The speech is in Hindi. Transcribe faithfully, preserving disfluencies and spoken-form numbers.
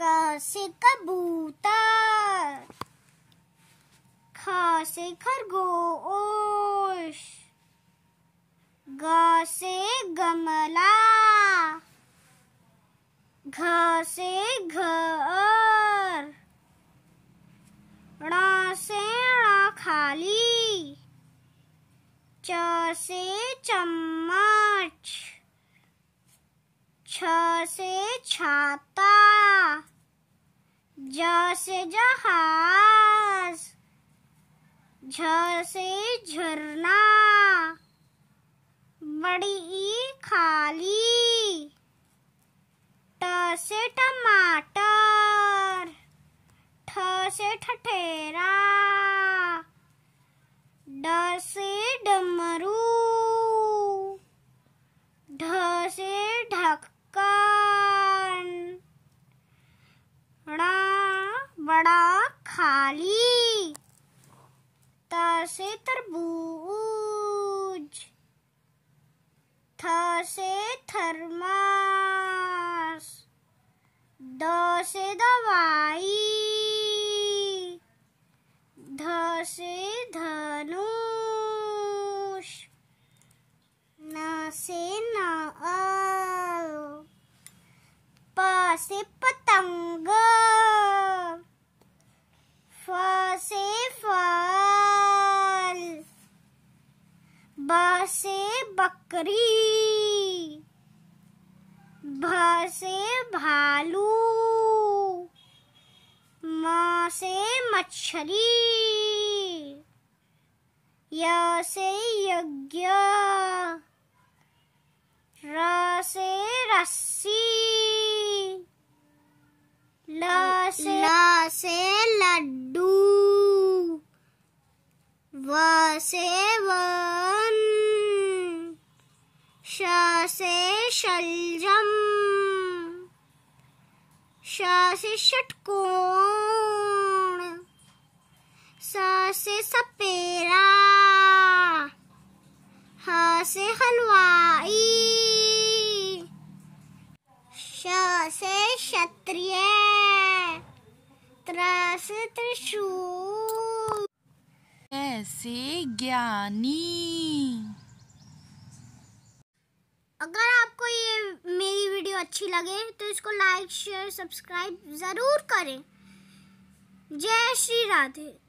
क से कबूतर, ख से खरगोश, ग से गमला, घ से घर, ण से खाली, च से चम्मच, छ से छाता, ज से जहाज, झ से झरना, बड़ी ई खाली, ट से टमाटर, ठ से ठठेरा, ड से डमरू, ढ से ढक्कन, ण बड़ा खाली, त से तरबूज, थ से थर्मस, द से दवाई, ध से धनुष, न से नल, प से पतंग, फ से फल, ब से बकरी, भ से भालू, म से मछली, य से यज्ञ, र से रस्सी, ल से ल से लड्डू, व से वन, श से शलजम, श से षटकोण, स से सपेरा, ह से हलवाई, श से क्षत्रिय, त्र से त्रिशूल, ग से ज्ञानी। अगर आपको ये मेरी वीडियो अच्छी लगे तो इसको लाइक शेयर सब्सक्राइब ज़रूर करें। जय श्री राधे।